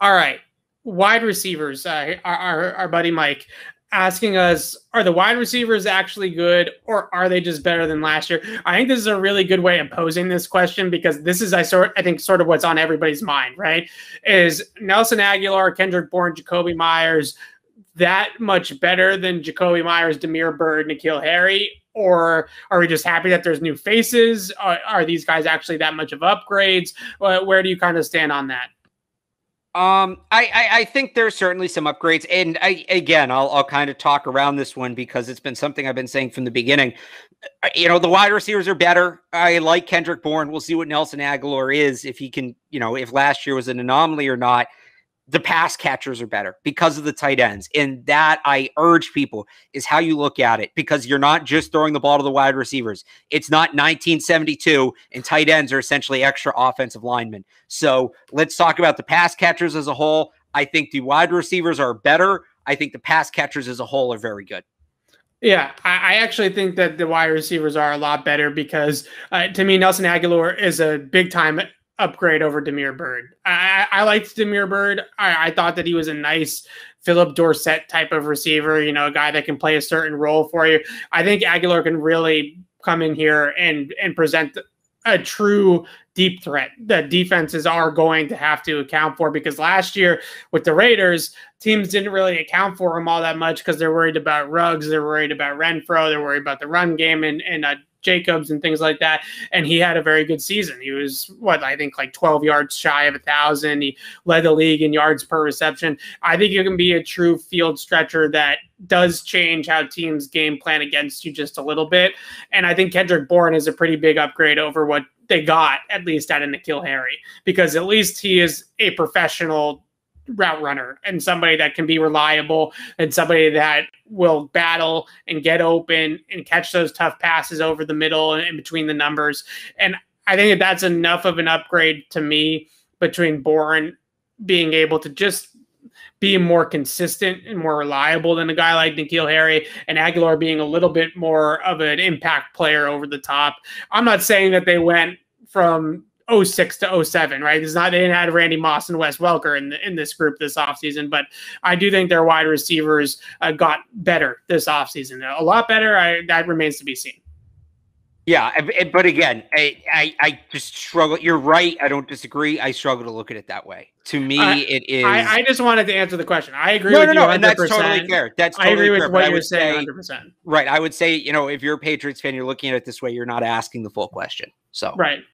All right. Wide receivers. Our buddy Mike asking us, are the wide receivers actually good or are they just better than last year? I think this is a really good way of posing this question because this is, I think, sort of what's on everybody's mind, right? Is Nelson Agholor, Kendrick Bourne, Jakobi Meyers that much better than Jakobi Meyers, Damiere Byrd, N'Keal Harry? Or are we just happy that there's new faces? Are these guys actually that much of upgrades? Where do you kind of stand on that? I think there's certainly some upgrades, and I'll kind of talk around this one because it's been something I've been saying from the beginning. You know, the wide receivers are better. I like Kendrick Bourne. We'll see what Nelson Agholor is, if he can, you know, if last year was an anomaly or not. The pass catchers are better because of the tight ends. And that, I urge people, is how you look at it, because you're not just throwing the ball to the wide receivers. It's not 1972 and tight ends are essentially extra offensive linemen. So let's talk about the pass catchers as a whole. I think the wide receivers are better. I think the pass catchers as a whole are very good. Yeah, I actually think that the wide receivers are a lot better because to me, Nelson Agholor is a big time upgrade over Damiere Byrd. I liked Damiere Byrd. I thought that he was a nice Phillip Dorsett type of receiver, you know, a guy that can play a certain role for you. I think Agholor can really come in here and present a true deep threat that defenses are going to have to account for, because last year with the Raiders, teams didn't really account for him all that much because they're worried about Ruggs, they're worried about Renfrow, they're worried about the run game and Jacobs and things like that. And he had a very good season. He was, what, I think like 12 yards shy of 1,000. He led the league in yards per reception. I think you can be a true field stretcher that does change how teams game plan against you just a little bit. And I think Kendrick Bourne is a pretty big upgrade over what they got, at least out of N'Keal Harry, because at least he is a professional route runner and somebody that can be reliable and somebody that will battle and get open and catch those tough passes over the middle and in between the numbers. And I think that that's enough of an upgrade to me between Bourne being able to just be more consistent and more reliable than a guy like N'Keal Harry and Agholor being a little bit more of an impact player over the top. I'm not saying that they went from 06 to 07, right? It's not, they didn't have Randy Moss and Wes Welker in this group this offseason, but I do think their wide receivers got better this offseason. A lot better. That remains to be seen. Yeah, but again, I just struggle. You're right. I don't disagree. I struggle to look at it that way. To me, it is. I just wanted to answer the question. I agree with you 100%. And that's totally fair. That's totally, I agree with fair, what you're saying 100%. Right. I would say, you know, if you're a Patriots fan, you're looking at it this way, you're not asking the full question. So right.